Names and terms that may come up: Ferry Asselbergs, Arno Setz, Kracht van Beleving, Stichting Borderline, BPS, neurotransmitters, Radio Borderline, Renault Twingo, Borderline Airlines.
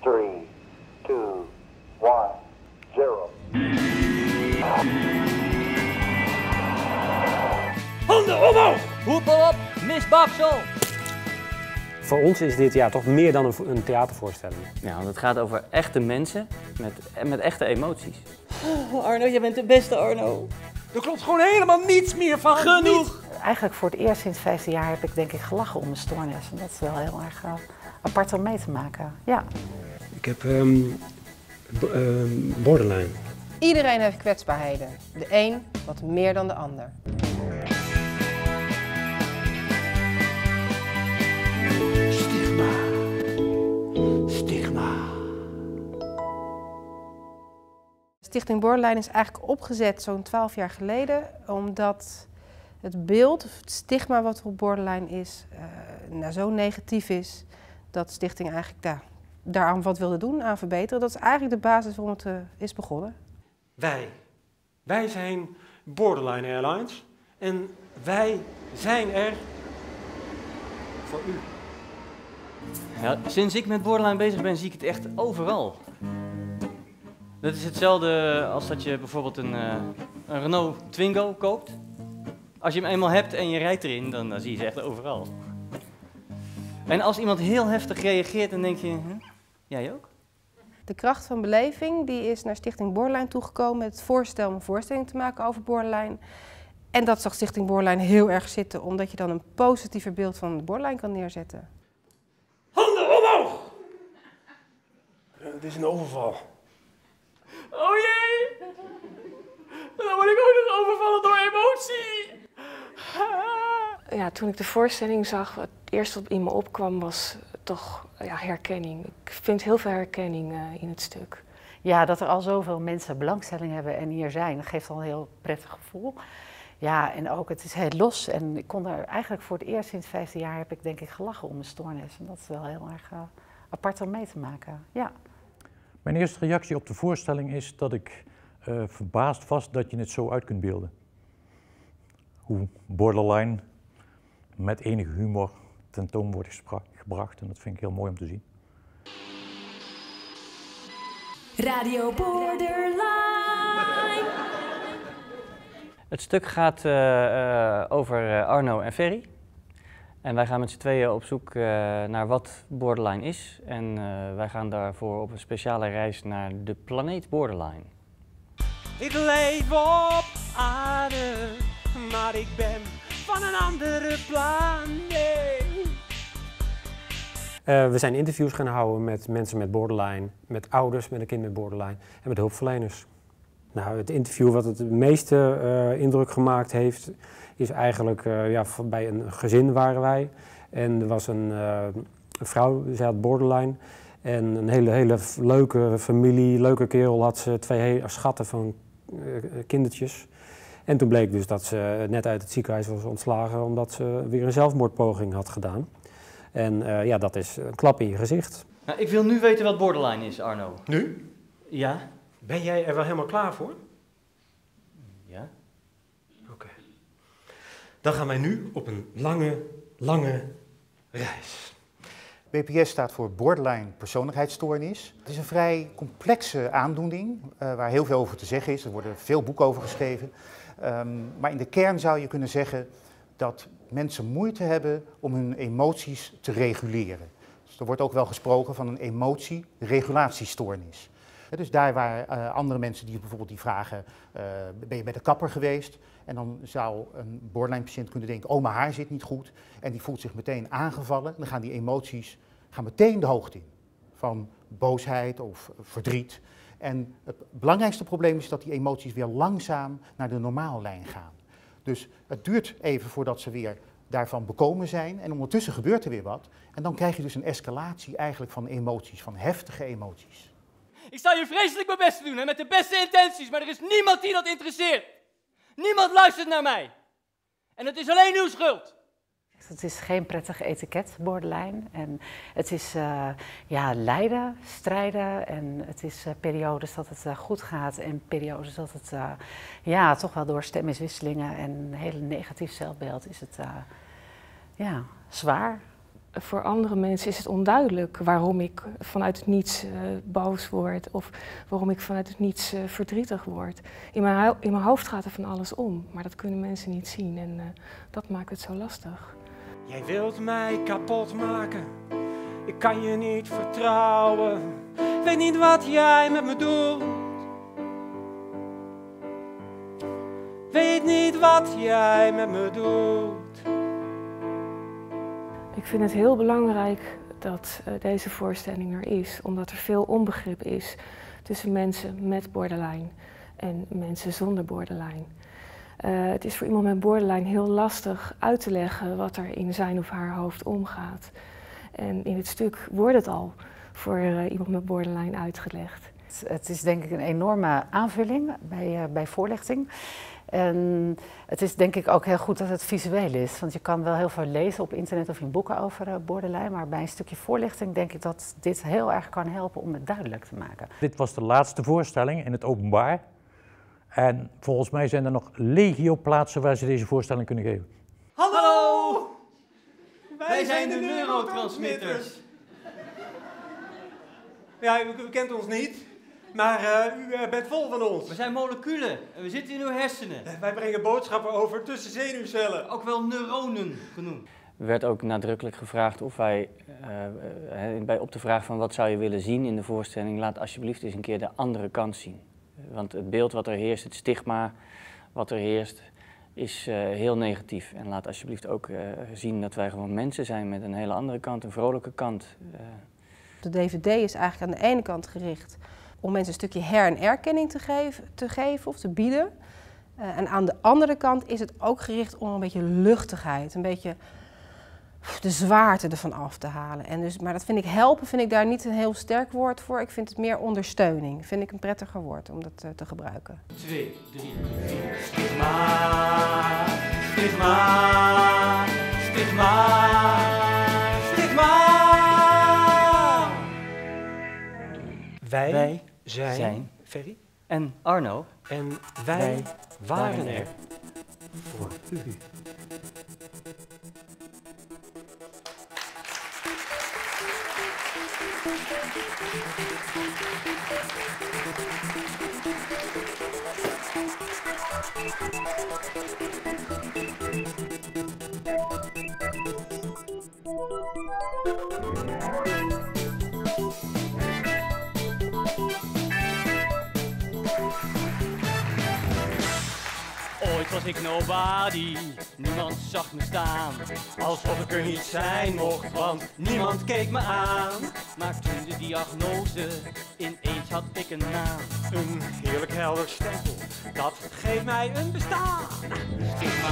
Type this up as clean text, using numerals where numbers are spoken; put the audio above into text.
3, 2, 1, 0. Handen omhoog! Hoepel op, Miss Baksel! Voor ons is dit toch meer dan een theatervoorstelling. Ja, want het gaat over echte mensen met echte emoties. Oh, Arno, jij bent de beste, Arno. Er klopt gewoon helemaal niets meer van. Genoeg! Eigenlijk voor het eerst sinds 15 jaar heb ik denk ik gelachen om mijn stoornis. En dat is wel heel erg apart om mee te maken, ja. Ik heb borderline. Iedereen heeft kwetsbaarheden. De een wat meer dan de ander. Stigma. Stichting Borderline is eigenlijk opgezet zo'n 12 jaar geleden, omdat het beeld, het stigma wat op borderline is, nou zo negatief is, dat de stichting eigenlijk daaraan wat wilde doen, aan verbeteren. Dat is eigenlijk de basis waarom het is begonnen. Wij zijn Borderline Airlines en wij zijn er voor u. Ja, sinds ik met borderline bezig ben, zie ik het echt overal. Dat is hetzelfde als dat je bijvoorbeeld een Renault Twingo koopt. Als je hem eenmaal hebt en je rijdt erin, dan zie je ze echt overal. En als iemand heel heftig reageert, dan denk je, jij ook? De Kracht van Beleving die is naar Stichting Borderline toegekomen met het voorstel om een voorstelling te maken over borderline. En dat zag Stichting Borderline heel erg zitten, omdat je dan een positiever beeld van de borderline kan neerzetten. Handen omhoog! Dit is een overval. Oh jee! Dan word ik ook nog overvallen door emotie! Ja, toen ik de voorstelling zag, het eerste wat in me opkwam was toch herkenning. Ik vind heel veel herkenning in het stuk. Ja, dat er al zoveel mensen belangstelling hebben en hier zijn, dat geeft al een heel prettig gevoel. Ja, en ook het is heel los en ik kon er eigenlijk voor het eerst sinds 15 jaar heb ik denk ik gelachen om mijn stoornis. En dat is wel heel erg apart om mee te maken, ja. Mijn eerste reactie op de voorstelling is dat ik verbaasd was dat je het zo uit kunt beelden. Hoe borderline met enige humor tentoon wordt gebracht en dat vind ik heel mooi om te zien. Radio Borderline. Het stuk gaat over Arno en Ferry. En wij gaan met z'n tweeën op zoek naar wat borderline is. En wij gaan daarvoor op een speciale reis naar de planeet Borderline. Ik leef op aarde, maar ik ben van een andere planeet. We zijn interviews gaan houden met mensen met borderline, met ouders met een kind met borderline en met hulpverleners. Nou, het interview wat het meeste indruk gemaakt heeft, is eigenlijk bij een gezin waren wij. En er was een vrouw, zij had borderline. En een hele leuke familie, leuke kerel, had ze 2 schatten van kindertjes. En toen bleek dus dat ze net uit het ziekenhuis was ontslagen omdat ze weer een zelfmoordpoging had gedaan. En dat is een klap in je gezicht. Nou, ik wil nu weten wat borderline is, Arno. Nu? Ja. Ben jij er wel helemaal klaar voor? Ja. Oké. Dan gaan wij nu op een lange reis. BPS staat voor Borderline Persoonlijkheidsstoornis. Het is een vrij complexe aandoening waar heel veel over te zeggen is. Er worden veel boeken over geschreven. Maar in de kern zou je kunnen zeggen dat mensen moeite hebben om hun emoties te reguleren. Dus er wordt ook wel gesproken van een emotieregulatiestoornis. Dus daar waar andere mensen die bijvoorbeeld die vragen, ben je bij de kapper geweest? En dan zou een borderline patiënt kunnen denken, oh mijn haar zit niet goed. En die voelt zich meteen aangevallen. Dan gaan die emoties meteen de hoogte in. Van boosheid of verdriet. En het belangrijkste probleem is dat die emoties weer langzaam naar de normaallijn gaan. Dus het duurt even voordat ze weer daarvan bekomen zijn. En ondertussen gebeurt er weer wat. En dan krijg je dus een escalatie eigenlijk van emoties, van heftige emoties. Ik sta hier vreselijk mijn best te doen, hè, met de beste intenties, maar er is niemand die dat interesseert. Niemand luistert naar mij. En het is alleen uw schuld. Het is geen prettig etiket, borderline. En het is lijden, strijden en het is periodes dat het goed gaat en periodes dat het toch wel door stemmiswisselingen en een hele negatief zelfbeeld is het zwaar. voor andere mensen is het onduidelijk waarom ik vanuit het niets boos word of waarom ik vanuit het niets verdrietig word. In mijn hoofd gaat er van alles om, maar dat kunnen mensen niet zien en dat maakt het zo lastig. Jij wilt mij kapot maken, ik kan je niet vertrouwen, ik weet niet wat jij met me doet. Weet niet wat jij met me doet. Ik vind het heel belangrijk dat deze voorstelling er is, omdat er veel onbegrip is tussen mensen met borderline en mensen zonder borderline. Het is voor iemand met borderline heel lastig uit te leggen wat er in zijn of haar hoofd omgaat. En in het stuk wordt het al voor iemand met borderline uitgelegd. Het is denk ik een enorme aanvulling bij voorlichting. En het is denk ik ook heel goed dat het visueel is, want je kan wel heel veel lezen op internet of in boeken over borderline, maar bij een stukje voorlichting denk ik dat dit heel erg kan helpen om het duidelijk te maken. Dit was de laatste voorstelling in het openbaar en volgens mij zijn er nog legio plaatsen waar ze deze voorstelling kunnen geven. Hallo! Wij zijn de neurotransmitters. Ja, u kent ons niet. Maar u bent vol van ons. We zijn moleculen en we zitten in uw hersenen. Wij brengen boodschappen over tussen zenuwcellen. Ook wel neuronen genoemd. Er werd ook nadrukkelijk gevraagd of wij, op de vraag van wat zou je willen zien in de voorstelling, laat alsjeblieft eens een keer de andere kant zien. Want het beeld wat er heerst, het stigma wat er heerst, is heel negatief. En laat alsjeblieft ook zien dat wij gewoon mensen zijn met een hele andere kant, een vrolijke kant. De DVD is eigenlijk aan de ene kant gericht om mensen een stukje herkenning te geven of te bieden. En aan de andere kant is het ook gericht om een beetje luchtigheid, een beetje de zwaarte ervan af te halen. En dus, maar dat vind ik helpen, vind ik daar niet een heel sterk woord voor. Ik vind het meer ondersteuning, vind ik een prettiger woord om dat te gebruiken. 2, 3, 4. Stigma, stigma, stigma. Wij zijn Ferry en Arno en wij waren er voor u. Was ik nobody, niemand zag me staan. Alsof ik er niet zijn mocht, want niemand keek me aan. Maar toen de diagnose, ineens had ik een naam. Een heerlijk helder stempel, dat geeft mij een bestaan. Stigma,